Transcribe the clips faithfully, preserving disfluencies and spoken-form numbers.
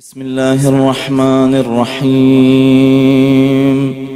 बिस्मिल्लाहिर्रहमानिर्रहीम।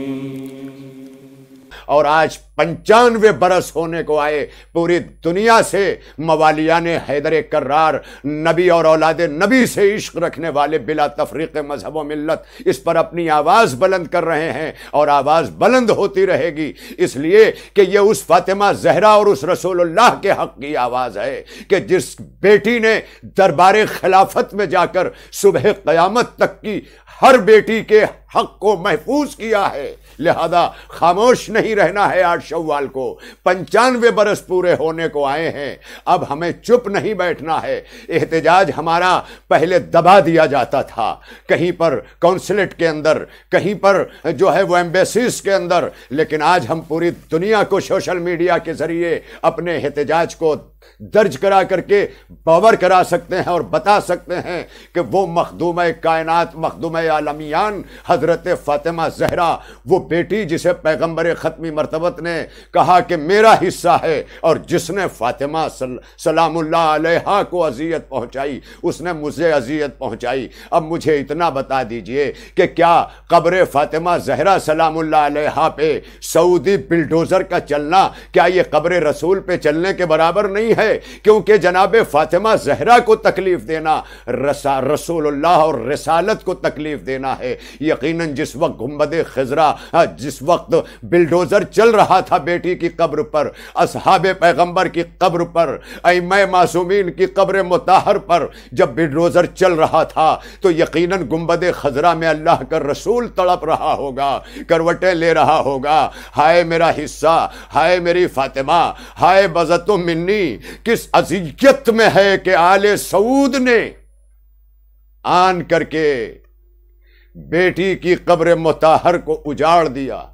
और आज पंचानवे बरस होने को आए पूरी दुनिया से मवालिया ने हैदर कर्रार नबी और औलाद नबी से इश्क रखने वाले बिला तफरीक मजहब व मिल्लत इस पर अपनी आवाज़ बुलंद कर रहे हैं और आवाज़ बुलंद होती रहेगी, इसलिए कि यह उस फातिमा जहरा और उस रसूलुल्लाह के हक़ की आवाज़ है कि जिस बेटी ने दरबार खिलाफत में जाकर सुबह क़यामत तक की हर बेटी के हक़ को महफूज किया है। लिहाजा खामोश नहीं रहना है। आज शव्वाल को पंचानवे बरस पूरे होने को आए हैं, अब हमें चुप नहीं बैठना है। एहतिजाज हमारा पहले दबा दिया जाता था, कहीं पर कौंसलेट के अंदर, कहीं पर जो है वो एम्बेसीज के अंदर, लेकिन आज हम पूरी दुनिया को सोशल मीडिया के जरिए अपने एहतिजाज को दर्ज करा करके बावर करा सकते हैं और बता सकते हैं कि वो मखदूम-ए कायनात, मखदूम-ए आलमियान हजरत फातिमा जहरा, वो बेटी जिसे पैगंबर ख़त्मी मरतबत ने कहा कि मेरा हिस्सा है, और जिसने फातिमा सल, सलामुल्लाह अलैहा को अजियत पहुंचाई, उसने मुझे अजियत पहुंचाई। अब मुझे इतना बता दीजिए कि क्या कब्र फातिमा जहरा सलामुल्लाह अलैहा पे सऊदी बिल्डोजर का चलना क्या ये कब्र रसूल पे चलने के बराबर नहीं है? क्योंकि जनाब फातिमा जहरा को तकलीफ देना रसा, रसूलुल्लाह और रसालत को तकलीफ देना है। यकीनन जिस वक्त गुंबदे खिजरा, जिस वक्त बिल्डोजर चल रहा था बेटी की कब्र पर, असहाबे पैगंबर की कब्र पर, अइम्माए मासूमीन की कब्र मुताहर पर जब बिल्डोजर चल रहा था, तो यकीनन गुंबदे खिजरा में अल्लाह का रसूल तड़प रहा होगा, करवटें ले रहा होगा, हाय मेरा हिस्सा, हाय मेरी फातिमा, हाय बज़तु मिन्नी। किस अज़ियत में है कि आले सऊद ने आन करके बेटी की कब्र मुताहर को उजाड़ दिया।